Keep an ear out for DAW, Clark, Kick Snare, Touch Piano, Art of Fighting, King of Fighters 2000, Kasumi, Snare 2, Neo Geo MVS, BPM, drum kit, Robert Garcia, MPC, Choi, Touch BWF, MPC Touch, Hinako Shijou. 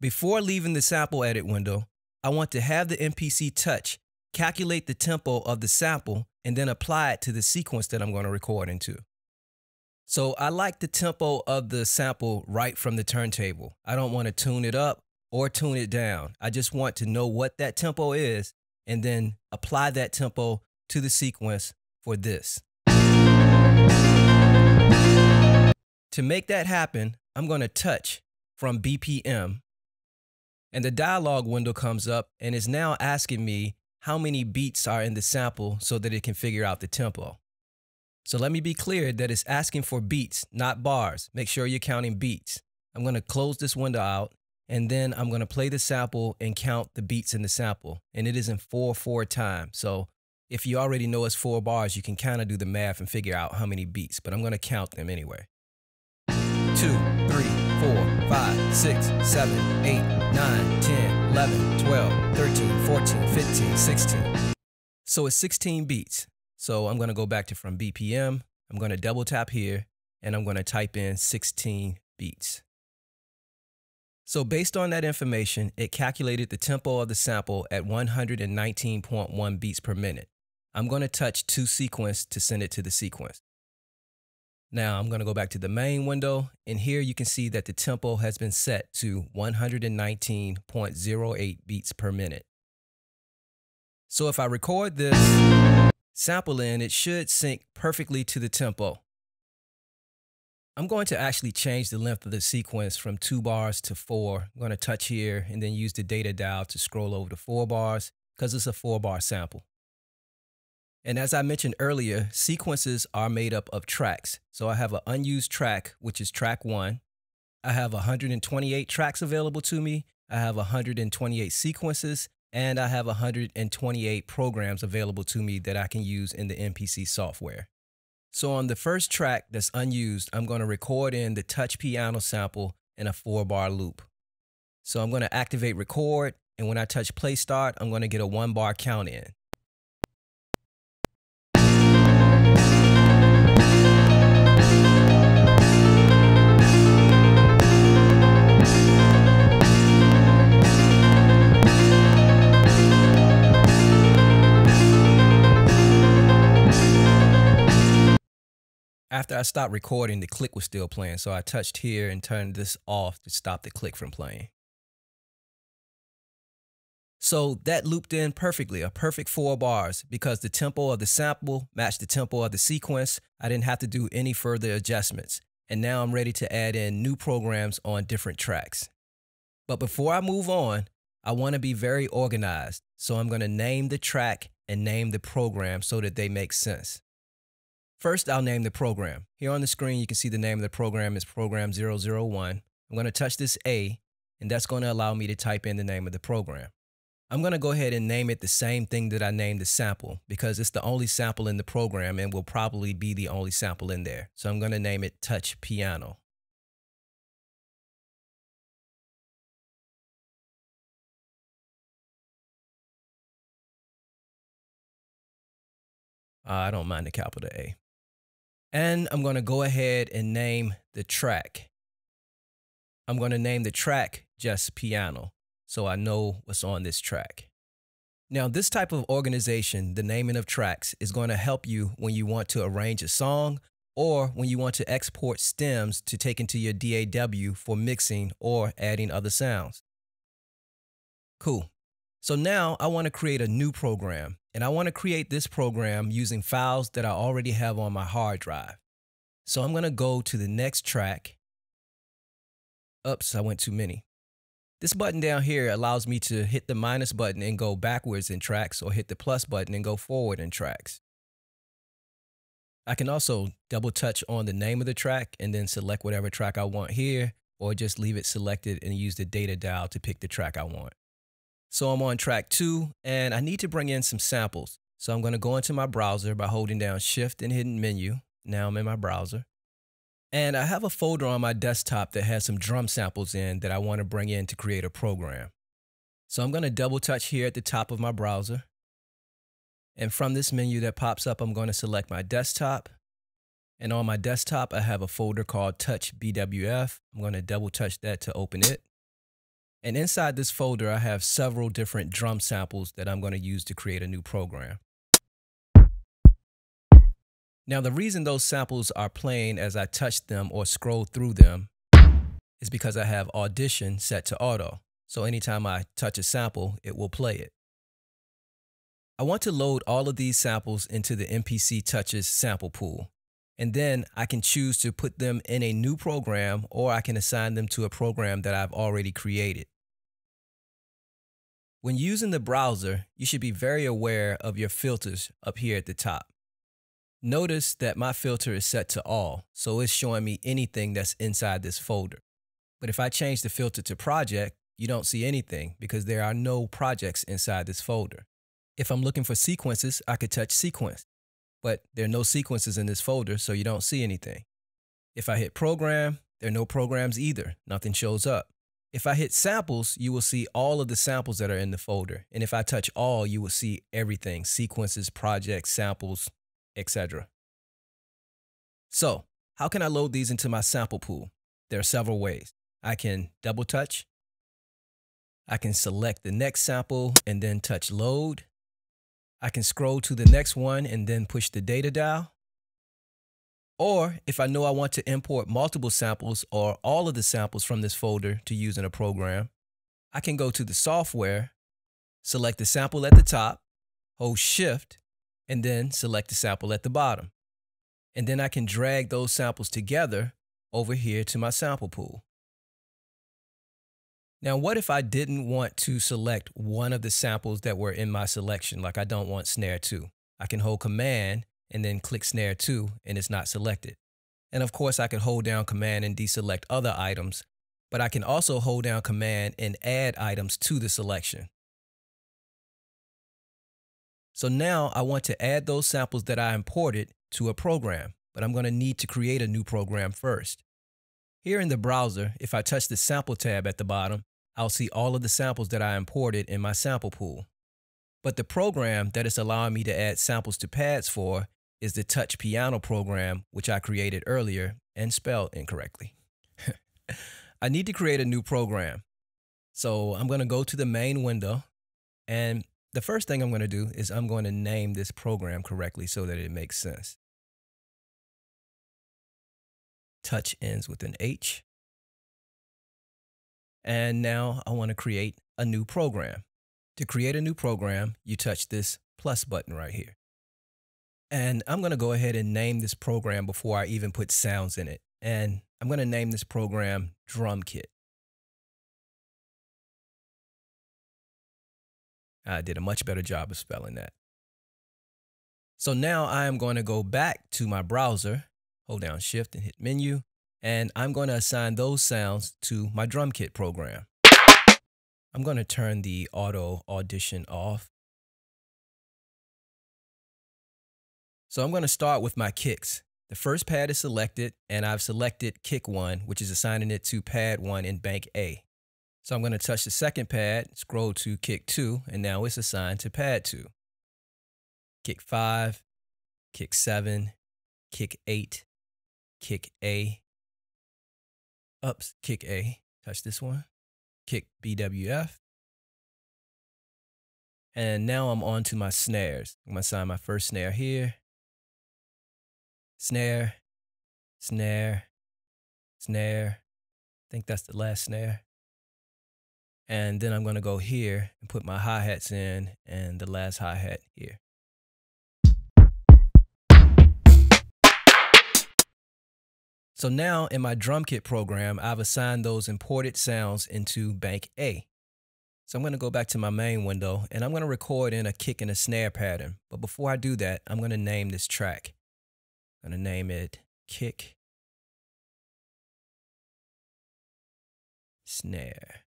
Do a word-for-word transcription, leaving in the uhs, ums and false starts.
Before leaving the sample edit window, I want to have the M P C Touch calculate the tempo of the sample and then apply it to the sequence that I'm going to record into. So I like the tempo of the sample right from the turntable. I don't want to tune it up or tune it down. I just want to know what that tempo is and then apply that tempo to the sequence for this. To make that happen, I'm going to touch from B P M, and the dialog window comes up and is now asking me how many beats are in the sample so that it can figure out the tempo. So let me be clear that it's asking for beats, not bars. Make sure you're counting beats. I'm going to close this window out, and then I'm going to play the sample and count the beats in the sample. And it is in four four time. So if you already know it's four bars, you can kind of do the math and figure out how many beats, but I'm going to count them anyway. Two, three, four, five, six, seven, eight, nine, ten, eleven, twelve, thirteen, fourteen, fifteen, sixteen. So it's sixteen beats. So I'm going to go back to from B P M. I'm going to double tap here, and I'm going to type in sixteen beats. So based on that information, it calculated the tempo of the sample at one hundred nineteen point one beats per minute. I'm going to touch to sequence to send it to the sequence. Now I'm going to go back to the main window, and here you can see that the tempo has been set to one hundred nineteen point zero eight beats per minute. So if I record this sample in, it should sync perfectly to the tempo. I'm going to actually change the length of the sequence from two bars to four. I'm going to touch here and then use the data dial to scroll over to four bars because it's a four bar sample. And as I mentioned earlier, sequences are made up of tracks. So I have an unused track, which is track one. I have one hundred twenty-eight tracks available to me. I have one hundred twenty-eight sequences, and I have one hundred twenty-eight programs available to me that I can use in the M P C software. So on the first track that's unused, I'm going to record in the Touch Piano sample in a four bar loop. So I'm going to activate record, and when I touch play start, I'm going to get a one bar count in. After I stopped recording, the click was still playing, so I touched here and turned this off to stop the click from playing. So that looped in perfectly, a perfect four bars, because the tempo of the sample matched the tempo of the sequence. I didn't have to do any further adjustments. And now I'm ready to add in new programs on different tracks. But before I move on, I want to be very organized. So I'm going to name the track and name the program so that they make sense. First, I'll name the program. Here on the screen, you can see the name of the program is Program zero zero one. I'm going to touch this A, and that's going to allow me to type in the name of the program. I'm going to go ahead and name it the same thing that I named the sample, because it's the only sample in the program and will probably be the only sample in there. So I'm going to name it Touch Piano. Uh, I don't mind the capital A. And I'm going to go ahead and name the track. I'm going to name the track just Piano, so I know what's on this track. Now, this type of organization, the naming of tracks, is going to help you when you want to arrange a song or when you want to export stems to take into your D A W for mixing or adding other sounds. Cool. So now I want to create a new program, and I want to create this program using files that I already have on my hard drive. So I'm going to go to the next track. Oops, I went too many. This button down here allows me to hit the minus button and go backwards in tracks, or hit the plus button and go forward in tracks. I can also double touch on the name of the track and then select whatever track I want here, or just leave it selected and use the data dial to pick the track I want. So I'm on track two, and I need to bring in some samples. So I'm going to go into my browser by holding down Shift and hitting menu. Now I'm in my browser. And I have a folder on my desktop that has some drum samples in that I want to bring in to create a program. So I'm going to double touch here at the top of my browser. And from this menu that pops up, I'm going to select my desktop. And on my desktop, I have a folder called Touch B W F. I'm going to double touch that to open it. And inside this folder, I have several different drum samples that I'm going to use to create a new program. Now, the reason those samples are playing as I touch them or scroll through them is because I have Audition set to auto. So anytime I touch a sample, it will play it. I want to load all of these samples into the M P C Touch's sample pool. And then I can choose to put them in a new program, or I can assign them to a program that I've already created. When using the browser, you should be very aware of your filters up here at the top. Notice that my filter is set to all, so it's showing me anything that's inside this folder. But if I change the filter to project, you don't see anything because there are no projects inside this folder. If I'm looking for sequences, I could touch sequence. But there are no sequences in this folder, so you don't see anything. If I hit program, there are no programs either. Nothing shows up. If I hit samples, you will see all of the samples that are in the folder. And if I touch all, you will see everything: sequences, projects, samples, et cetera. So how can I load these into my sample pool? There are several ways. I can double touch. I can select the next sample and then touch load. I can scroll to the next one and then push the data dial. Or if I know I want to import multiple samples or all of the samples from this folder to use in a program, I can go to the software, select the sample at the top, hold shift, and then select the sample at the bottom. And then I can drag those samples together over here to my sample pool. Now, what if I didn't want to select one of the samples that were in my selection? Like, I don't want Snare two. I can hold Command and then click Snare two, and it's not selected. And of course, I can hold down Command and deselect other items, but I can also hold down Command and add items to the selection. So now I want to add those samples that I imported to a program, but I'm going to need to create a new program first. Here in the browser, if I touch the sample tab at the bottom, I'll see all of the samples that I imported in my sample pool. But the program that is allowing me to add samples to pads for is the Touch Piano program, which I created earlier and spelled incorrectly. I need to create a new program. So I'm going to go to the main window, and the first thing I'm going to do is I'm going to name this program correctly so that it makes sense. Touch ends with an H. And now I want to create a new program. To create a new program, you touch this plus button right here. And I'm going to go ahead and name this program before I even put sounds in it. And I'm going to name this program Drum Kit. I did a much better job of spelling that. So now I am going to go back to my browser. Hold down shift and hit menu, and I'm going to assign those sounds to my drum kit program. I'm going to turn the auto audition off. So I'm going to start with my kicks. The first pad is selected, and I've selected kick one, which is assigning it to pad one in bank A. So I'm going to touch the second pad, scroll to kick two, and now it's assigned to pad two. Kick five, kick seven, kick eight. Kick A, ups, kick A, touch this one, kick B W F. And now I'm on to my snares. I'm gonna assign my first snare here. Snare, snare, snare. I think that's the last snare. And then I'm gonna go here and put my hi-hats in, and the last hi-hat here. So now in my drum kit program, I've assigned those imported sounds into bank A. So I'm going to go back to my main window, and I'm going to record in a kick and a snare pattern. But before I do that, I'm going to name this track. I'm going to name it Kick Snare.